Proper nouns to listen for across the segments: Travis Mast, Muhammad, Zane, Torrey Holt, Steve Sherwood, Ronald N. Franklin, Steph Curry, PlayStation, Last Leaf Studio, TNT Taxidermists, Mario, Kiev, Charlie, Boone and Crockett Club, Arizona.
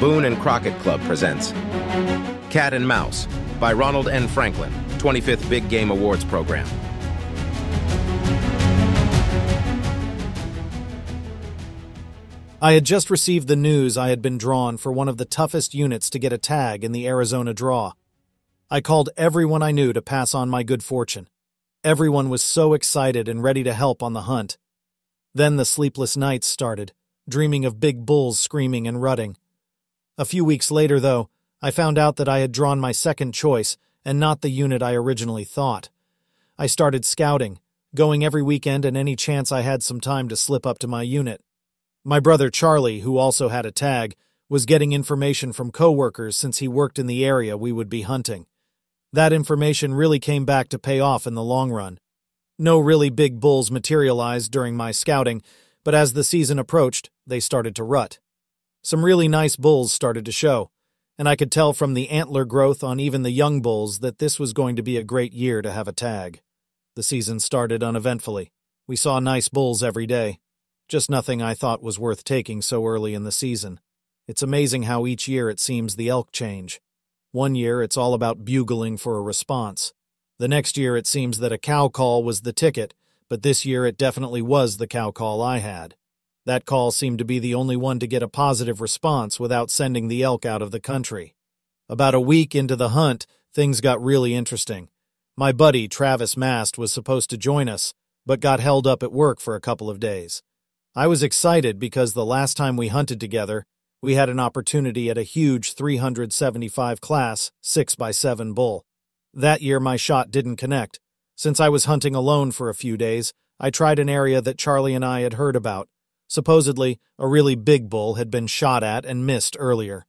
Boone and Crockett Club presents Cat and Mouse by Ronald N. Franklin, 25th Big Game Awards Program. I had just received the news I had been drawn for one of the toughest units to get a tag in the Arizona draw. I called everyone I knew to pass on my good fortune. Everyone was so excited and ready to help on the hunt. Then the sleepless nights started, dreaming of big bulls screaming and rutting. A few weeks later, though, I found out that I had drawn my second choice and not the unit I originally thought. I started scouting, going every weekend and any chance I had some time to slip up to my unit. My brother Charlie, who also had a tag, was getting information from coworkers since he worked in the area we would be hunting. That information really came back to pay off in the long run. No really big bulls materialized during my scouting, but as the season approached, they started to rut. Some really nice bulls started to show, and I could tell from the antler growth on even the young bulls that this was going to be a great year to have a tag. The season started uneventfully. We saw nice bulls every day. Just nothing I thought was worth taking so early in the season. It's amazing how each year it seems the elk change. One year it's all about bugling for a response. The next year it seems that a cow call was the ticket, but this year it definitely was the cow call I had. That call seemed to be the only one to get a positive response without sending the elk out of the country. About a week into the hunt, things got really interesting. My buddy Travis Mast was supposed to join us, but got held up at work for a couple of days. I was excited because the last time we hunted together, we had an opportunity at a huge 375 class 6x7 bull. That year my shot didn't connect. Since I was hunting alone for a few days, I tried an area that Charlie and I had heard about. Supposedly, a really big bull had been shot at and missed earlier.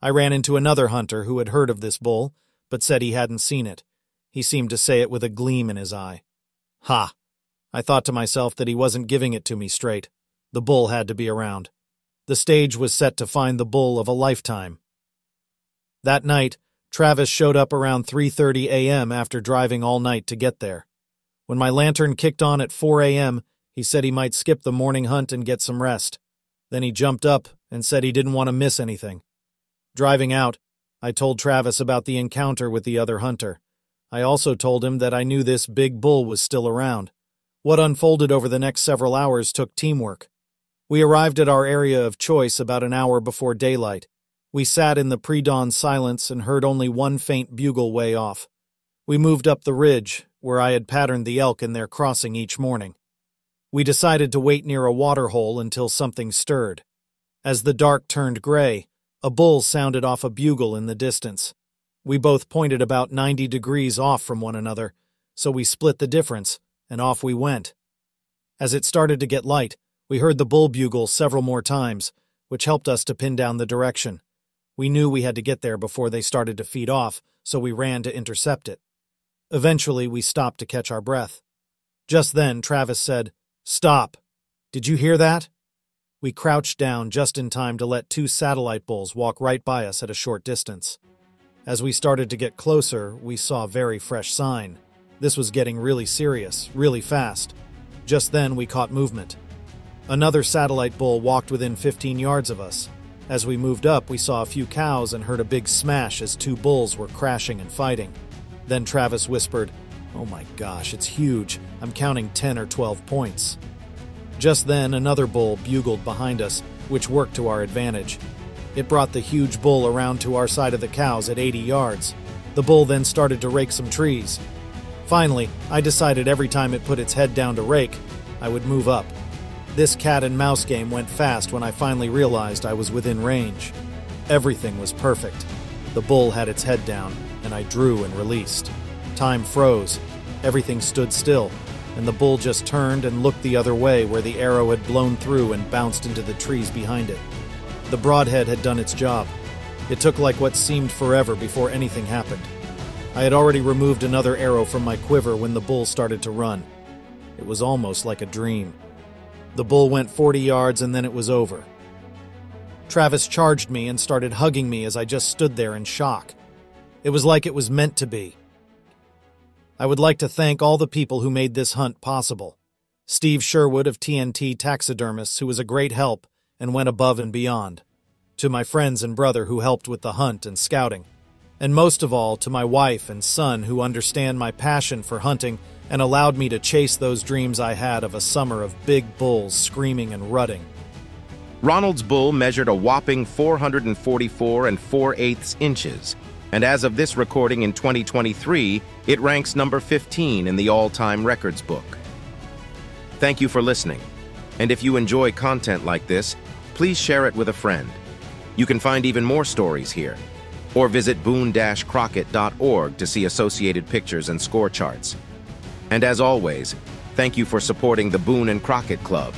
I ran into another hunter who had heard of this bull, but said he hadn't seen it. He seemed to say it with a gleam in his eye. Ha! I thought to myself that he wasn't giving it to me straight. The bull had to be around. The stage was set to find the bull of a lifetime. That night, Travis showed up around 3:30 a.m. after driving all night to get there. When my lantern kicked on at 4 a.m., he said he might skip the morning hunt and get some rest. Then he jumped up and said he didn't want to miss anything. Driving out, I told Travis about the encounter with the other hunter. I also told him that I knew this big bull was still around. What unfolded over the next several hours took teamwork. We arrived at our area of choice about an hour before daylight. We sat in the pre-dawn silence and heard only one faint bugle way off. We moved up the ridge, where I had patterned the elk in their crossing each morning. We decided to wait near a waterhole until something stirred. As the dark turned gray, a bull sounded off a bugle in the distance. We both pointed about 90 degrees off from one another, so we split the difference, and off we went. As it started to get light, we heard the bull bugle several more times, which helped us to pin down the direction. We knew we had to get there before they started to feed off, so we ran to intercept it. Eventually, we stopped to catch our breath. Just then, Travis said, "Stop! Did you hear that?" We crouched down just in time to let two satellite bulls walk right by us at a short distance. As we started to get closer, we saw a very fresh sign. This was getting really serious, really fast. Just then, we caught movement. Another satellite bull walked within 15 yards of us. As we moved up, we saw a few cows and heard a big smash as two bulls were crashing and fighting. Then Travis whispered, "Oh my gosh, it's huge. I'm counting 10 or 12 points." Just then, another bull bugled behind us, which worked to our advantage. It brought the huge bull around to our side of the cows at 80 yards. The bull then started to rake some trees. Finally, I decided every time it put its head down to rake, I would move up. This cat-and-mouse game went fast when I finally realized I was within range. Everything was perfect. The bull had its head down, and I drew and released. Time froze. Everything stood still, and the bull just turned and looked the other way where the arrow had blown through and bounced into the trees behind it. The broadhead had done its job. It took like what seemed forever before anything happened. I had already removed another arrow from my quiver when the bull started to run. It was almost like a dream. The bull went 40 yards and then it was over. Travis charged me and started hugging me as I just stood there in shock. It was like it was meant to be. I would like to thank all the people who made this hunt possible. Steve Sherwood of TNT Taxidermists, who was a great help and went above and beyond. to my friends and brother who helped with the hunt and scouting, and most of all to my wife and son who understand my passion for hunting and allowed me to chase those dreams I had of a summer of big bulls screaming and rutting. Ronald's bull measured a whopping 444 4/8 inches, and as of this recording in 2023, it ranks number 15 in the all-time records book. Thank you for listening, and if you enjoy content like this, please share it with a friend. You can find even more stories here, or visit boone-crockett.org to see associated pictures and score charts. And as always, thank you for supporting the Boone and Crockett Club.